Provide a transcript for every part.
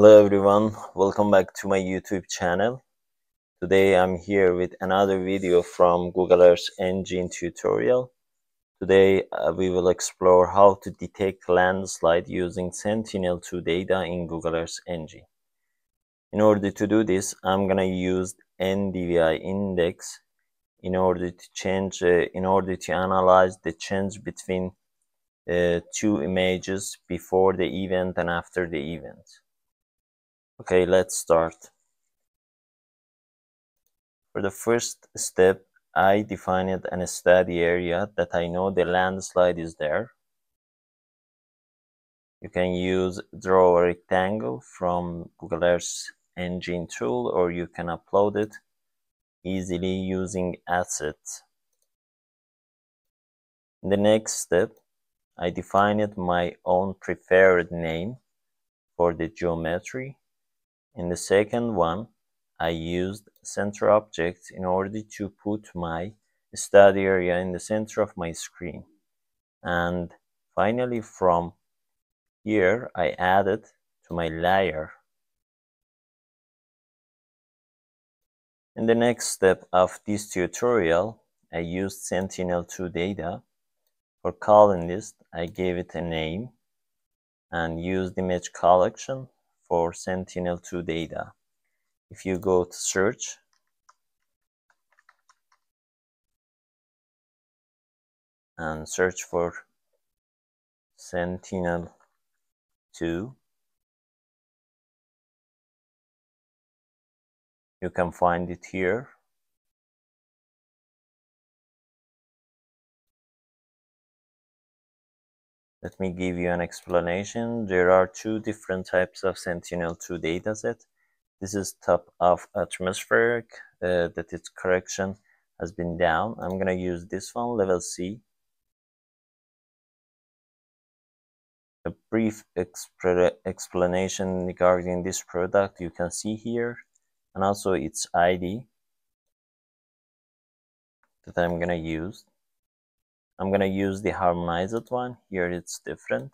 Hello everyone, welcome back to my YouTube channel. Today I'm here with another video from Google Earth Engine tutorial. Today we will explore how to detect landslide using Sentinel-2 data in Google Earth Engine. In order to do this, I'm gonna use NDVI index in order to analyze the change between two images before the event and after the event. Okay, let's start. For the first step, I defined a study area that I know the landslide is there. You can use draw a rectangle from Google Earth Engine tool, or you can upload it easily using assets. In the next step, I defined my own preferred name for the geometry. In the second one, I used center object in order to put my study area in the center of my screen. And finally, from here, I added to my layer. In the next step of this tutorial, I used Sentinel-2 data. For column list, I gave it a name and used image collection for Sentinel-2 data. If you go to search, and search for Sentinel-2, you can find it here. Let me give you an explanation. There are two different types of Sentinel-2 dataset. This is top of atmospheric, that its correction has been down. I'm gonna use this one, level C. A brief explanation regarding this product you can see here, and also its ID that I'm gonna use. I'm gonna use the harmonized one. Here it's different.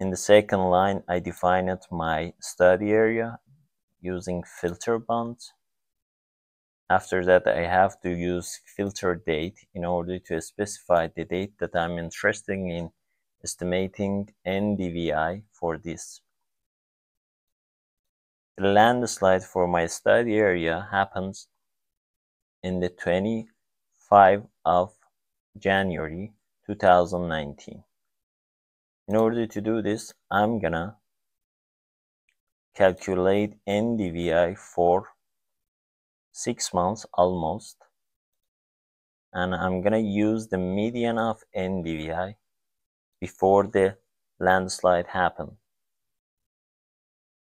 In the second line, I defined my study area using filter bonds. After that, I have to use filter date in order to specify the date that I'm interested in estimating NDVI for this. The landslide for my study area happens in the 25th of January 2019. In order to do this, I'm gonna calculate NDVI for 6 months almost, and I'm gonna use the median of NDVI before the landslide happened.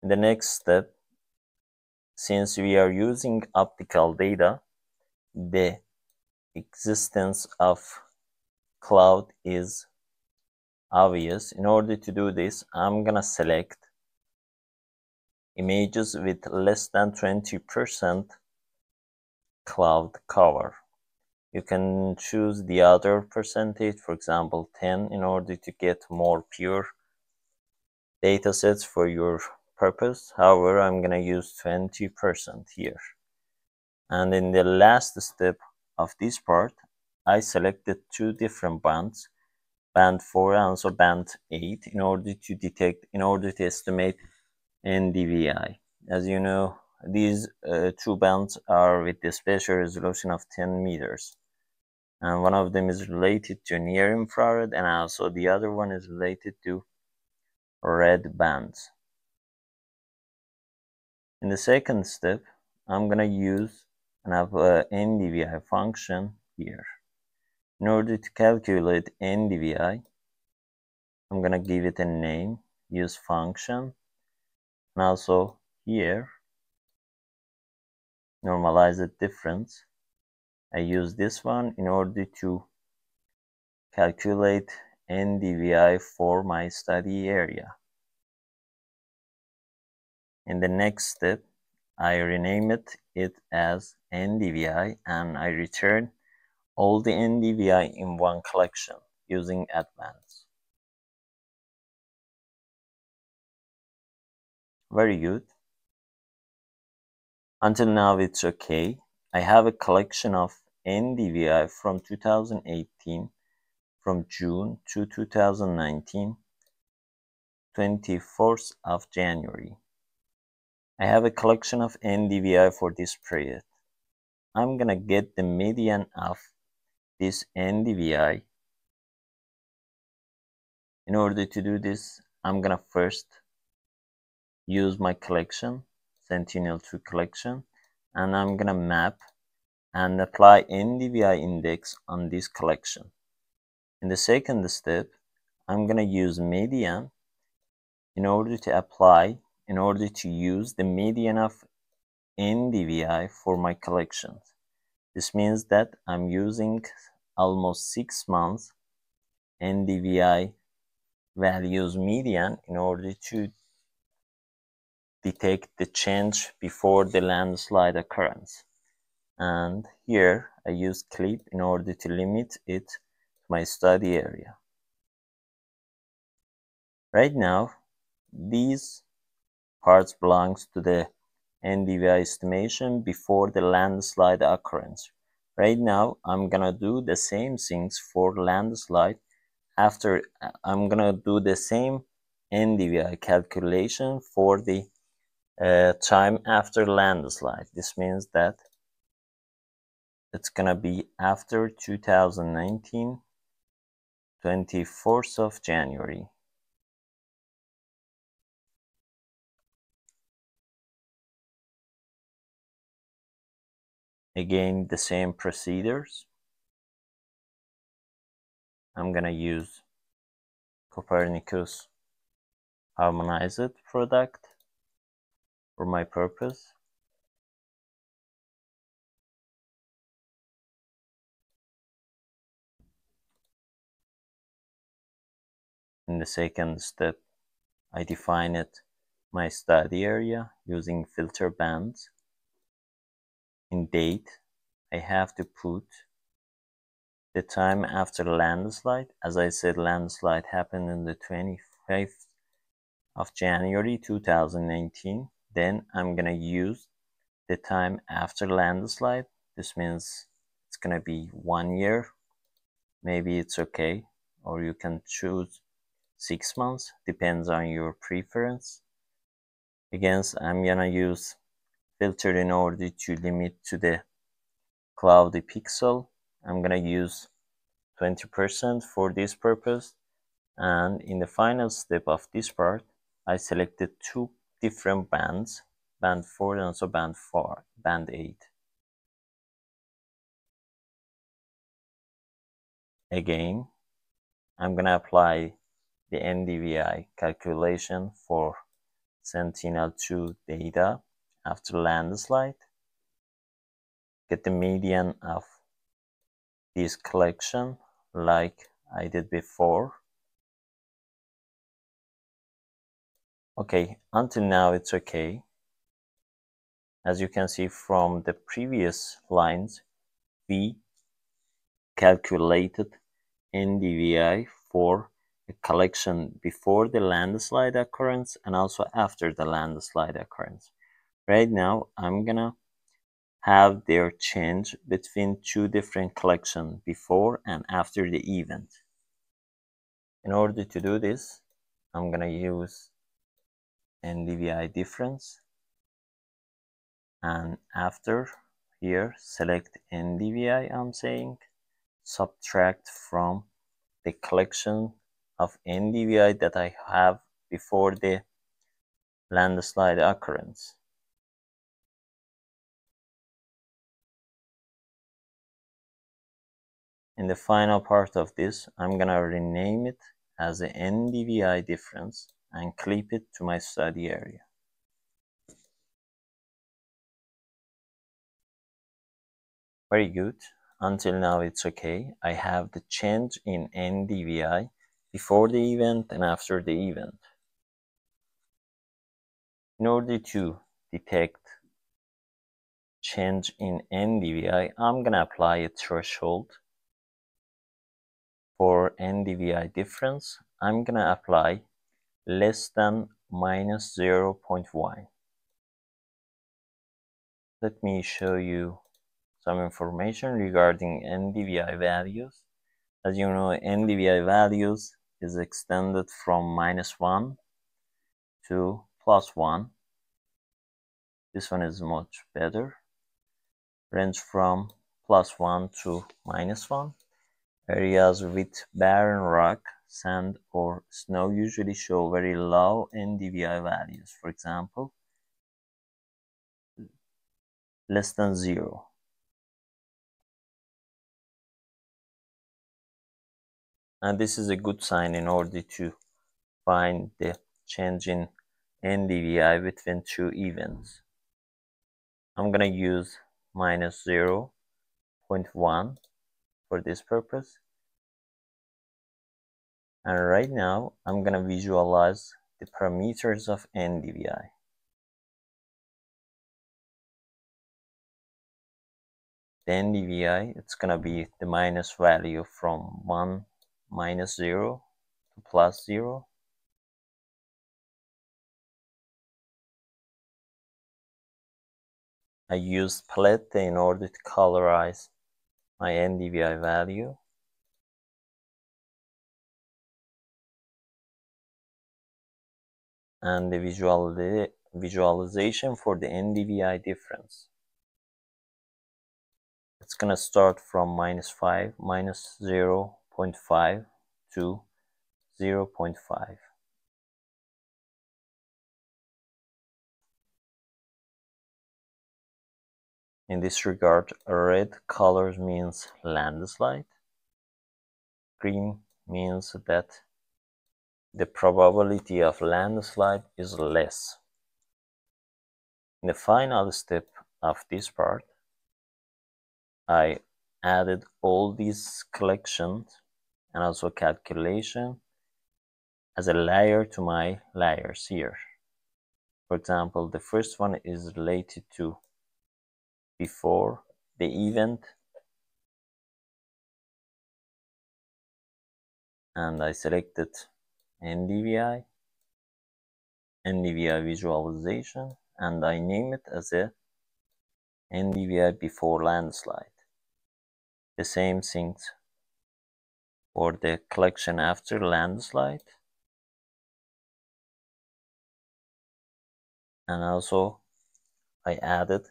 In the next step, since we are using optical data, the existence of cloud is obvious. In order to do this, I'm gonna select images with less than 20% cloud cover. You can choose the other percentage, for example 10, in order to get more pure data sets for your purpose. However, I'm gonna use 20% here. And in the last step of this part, I selected two different bands, band 4 and also band 8, in order to estimate NDVI. As you know, these two bands are with the spatial resolution of 10 meters. And one of them is related to near infrared, and also the other one is related to red bands. In the second step, I'm gonna use an NDVI function here. In order to calculate NDVI, I'm gonna give it a name, use function, and also here, normalized difference. I use this one in order to calculate NDVI for my study area. In the next step, I rename it as NDVI, and I return all the NDVI in one collection using advanced. Very good. Until now it's okay. I have a collection of NDVI from 2018, from June to 2019, 24th of January. I have a collection of NDVI for this period. I'm gonna get the median of this NDVI. In order to do this, I'm gonna first use my collection, Sentinel-2 collection, and I'm gonna map and apply NDVI index on this collection. In the second step, I'm gonna use median in order to use the median of NDVI for my collections. This means that I'm using almost 6 months NDVI values median in order to detect the change before the landslide occurrence. And here I use clip in order to limit it to my study area. Right now, these parts belongs to the NDVI estimation before the landslide occurrence. Right now, I'm gonna do the same things for landslide. After, I'm gonna do the same NDVI calculation for the time after landslide. This means that it's gonna be after 2019, 24th of January. Again, the same procedures. I'm gonna use Copernicus harmonized product for my purpose. In the second step, I define my study area using filter bands. In date, I have to put the time after landslide. As I said, landslide happened on the 25th of January 2019. Then I'm gonna use the time after landslide. This means it's gonna be 1 year. Maybe it's okay, or you can choose 6 months, depends on your preference. Again, I'm gonna use filter in order to limit to the cloudy pixel. I'm gonna use 20% for this purpose, and in the final step of this part, I selected two different bands, band 4 and also band 8. Again, I'm gonna apply the NDVI calculation for Sentinel-2 data after landslide, get the median of this collection like I did before. Okay, until now it's okay. As you can see from the previous lines, we calculated NDVI for a collection before the landslide occurrence and also after the landslide occurrence. Right now, I'm gonna have their change between two different collections before and after the event. In order to do this, I'm gonna use NDVI difference, and after here, select NDVI, I'm saying, subtract from the collection of NDVI that I have before the landslide occurrence. In the final part of this, I'm gonna rename it as the NDVI difference and clip it to my study area. Very good. Until now it's okay. I have the change in NDVI before the event and after the event. In order to detect change in NDVI, I'm gonna apply a threshold. For NDVI difference, I'm gonna apply less than minus 0.1. Let me show you some information regarding NDVI values. As you know, NDVI values is extended from -1 to +1. This one is much better. Range from +1 to -1. Areas with barren rock, sand, or snow usually show very low NDVI values. For example, less than 0. And this is a good sign in order to find the change in NDVI between two events. I'm gonna use minus 0.1 for this purpose, and right now I'm gonna visualize the parameters of NDVI. The NDVI, it's gonna be the minus value from minus zero to +0. I used palette in order to colorize my NDVI value. And the visualization for the NDVI difference. It's gonna start from minus 0.5 to 0.5. In this regard, red color means landslide, green means that the probability of landslide is less. In the final step of this part, I added all these collections and also calculation as a layer to my layers here. For example, the first one is related to before the event, and I selected NDVI, NDVI visualization, and I name it as a NDVI before landslide. The same thing for the collection after landslide, and also I added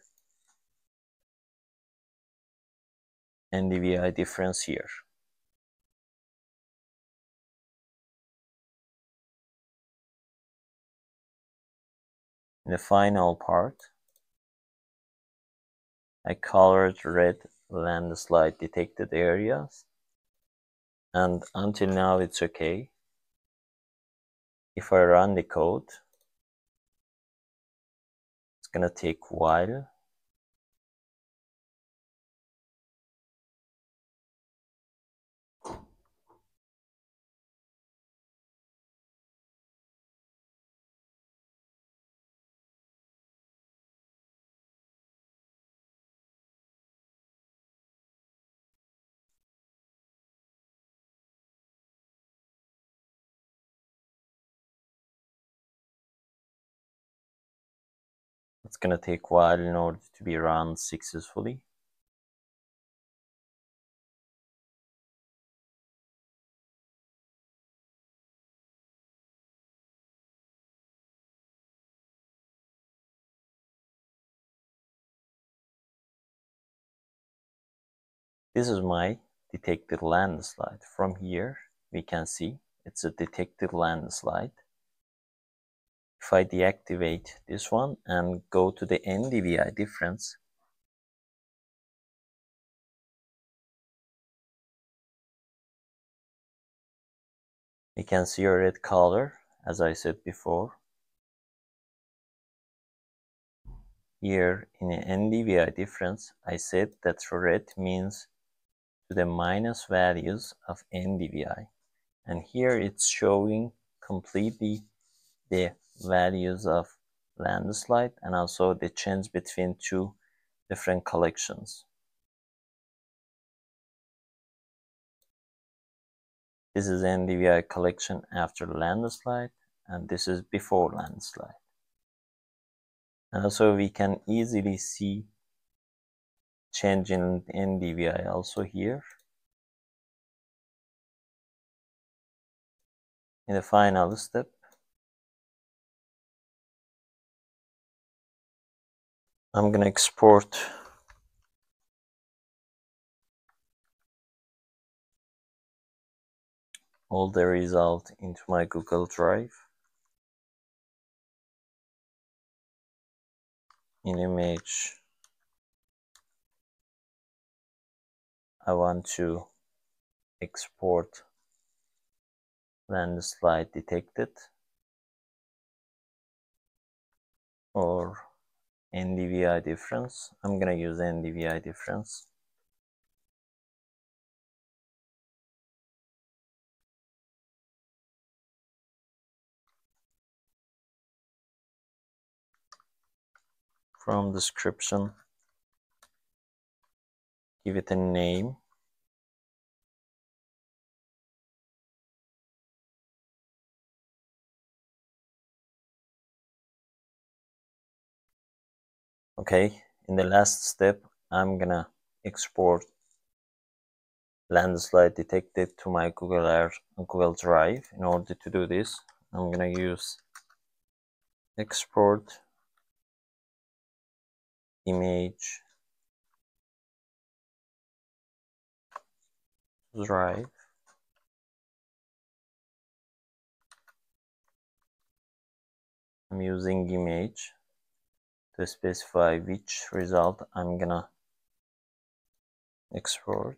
NDVI difference here. In the final part, I colored red landslide detected areas, and until now it's okay. If I run the code, it's gonna take a while. It's gonna take a while in order to be run successfully. This is my detected landslide. From here we can see it's a detected landslide. If I deactivate this one and go to the NDVI difference, we can see a red color, as I said before. Here in the NDVI difference, I said that red means to the minus values of NDVI, and here it's showing completely the values of landslide and also the change between two different collections. This is NDVI collection after landslide, and this is before landslide. And also we can easily see change in NDVI also here. In the final step, I'm going to export all the result into my Google Drive in image. I want to export landslide detected or NDVI difference. I'm gonna use NDVI difference. From description, give it a name. Okay, in the last step, I'm gonna export landslide detected to my Google Earth, Google Drive. In order to do this, I'm gonna use export image drive. I'm using image to specify which result I'm gonna export.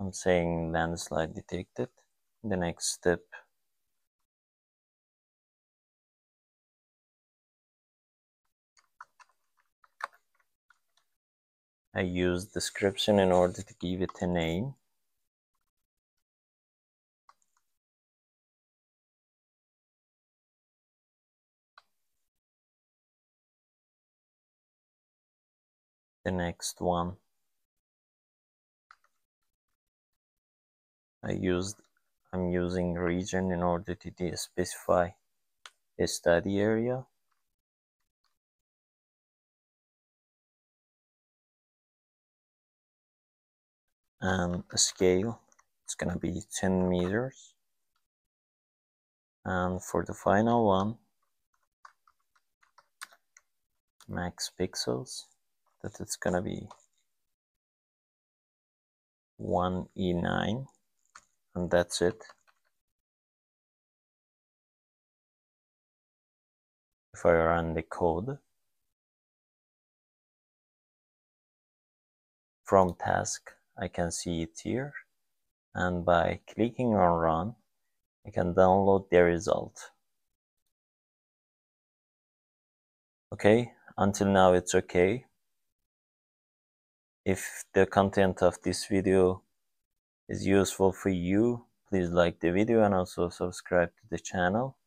I'm saying landslide detected. The next step, I use description in order to give it a name. The next one, I'm using region in order to specify a study area. And a scale, it's gonna be 10 meters. And for the final one, max pixels, that it's gonna be 1E9, and that's it. If I run the code from task, I can see it here, and by clicking on run, I can download the result. Okay, until now it's okay. If the content of this video is useful for you, please like the video and also subscribe to the channel.